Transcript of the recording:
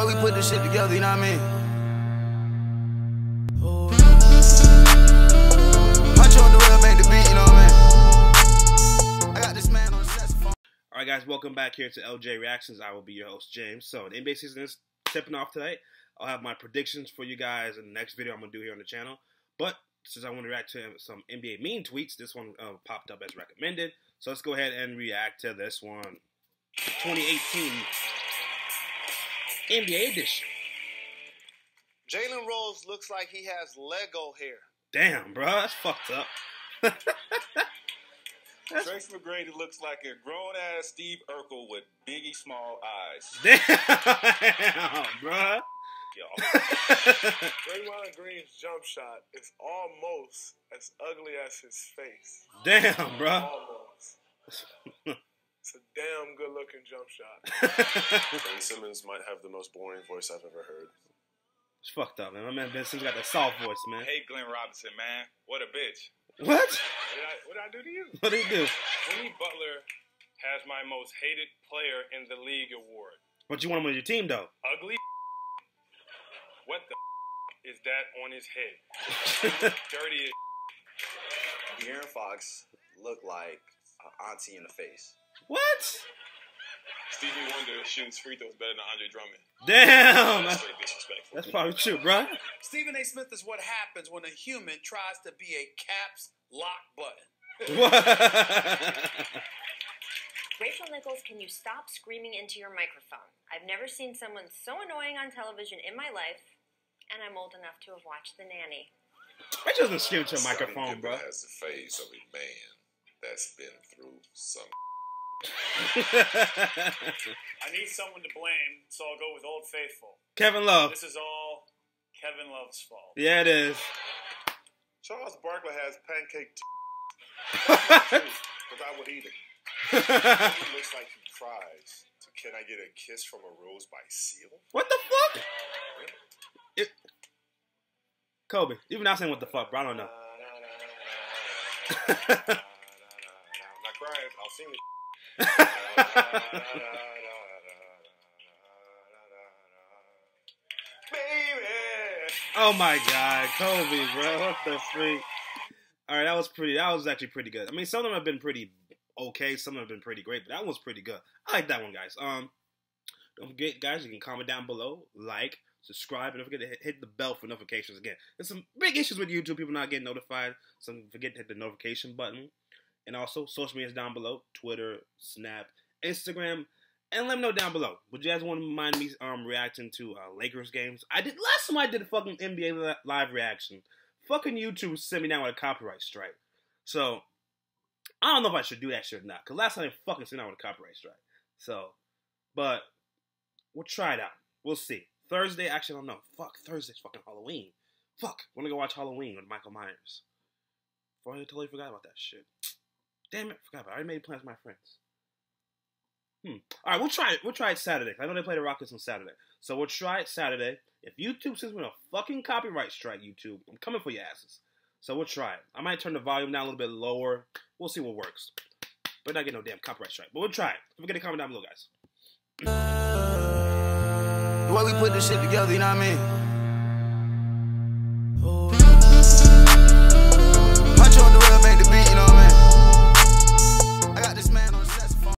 why we put this shit together, you know what I mean? All right, guys, welcome back here to LJ Reactions. I will be your host, James. So, the NBA season is tipping off tonight. I'll have my predictions for you guys in the next video I'm going to do here on the channel. But since I want to react to some NBA meme tweets, this one popped up as recommended. So, let's go ahead and react to this one. 2018 NBA edition. Jalen Rose looks like he has Lego hair. Damn, bro. That's fucked up. Tracy McGrady looks like a grown-ass Steve Urkel with biggie small eyes. Damn, bruh. Draymond Green's jump shot is almost as ugly as his face. Damn, bruh. Almost. It's a damn good-looking jump shot. Ben Simmons might have the most boring voice I've ever heard. It's fucked up, man. My man Ben Simmons got that soft voice, man. I hate Glenn Robinson, man. What a bitch. What? What did I do to you? What did he do? Jimmy Butler has my most hated player in the league award. What you want him on your team, though? Ugly. What the is that on his head? Dirty as. De'Aaron Fox looked like an auntie in the face. What? Stevie Wonder shoots free throws better than Andre Drummond. Damn! That's really disrespectful. That's probably true, bro. Stephen A. Smith is what happens when a human tries to be a caps lock button. What? Rachel Nichols, can you stop screaming into your microphone? I've never seen someone so annoying on television in my life, and I'm old enough to have watched The Nanny. Rachel doesn't scream into a microphone, bro. That's the face of a man that's been through some. I need someone to blame, so I'll go with Old Faithful. Kevin Love. This is all Kevin Love's fault. Yeah, it is. Charles Barkley has pancake because I would eat it. He looks like he cries. So can I get a kiss from a rose by Seal? What the fuck? It... Kobe. Even I saying what the fuck, bro. I don't know. I'm not crying. I'll sing this. Oh my God, Kobe, bro, what the freak? All right, that was pretty. That was actually pretty good. I mean, some of them have been pretty okay, some of them have been pretty great, but that one's pretty good. I like that one, guys. Don't forget, guys, you can comment down below, like, subscribe, and don't forget to hit the bell for notifications. Again, there's some big issues with YouTube, people not getting notified, so don't forget to hit the notification button. And also, social media is down below. Twitter, Snap, Instagram. And let me know down below. Would you guys want to mind me reacting to Lakers games? I did last time I did a fucking NBA live reaction. Fucking YouTube sent me down with a copyright strike. So, I don't know if I should do that shit or not. Because last time they fucking sent me down with a copyright strike. So, but we'll try it out. We'll see. Thursday, actually, I don't know. Fuck, Thursday's fucking Halloween. Fuck, I want to go watch Halloween with Michael Myers. I totally forgot about that shit. Damn it, forgot about it. I already made plans with my friends. All right, we'll try it. We'll try it Saturday. I know they play the Rockets on Saturday. So we'll try it Saturday. If YouTube sends me a fucking copyright strike, YouTube, I'm coming for your asses. So we'll try it. I might turn the volume down a little bit lower. We'll see what works. But not get no damn copyright strike. But we'll try it. Don't forget to comment down below, guys. The way we put this shit together, you know what I mean?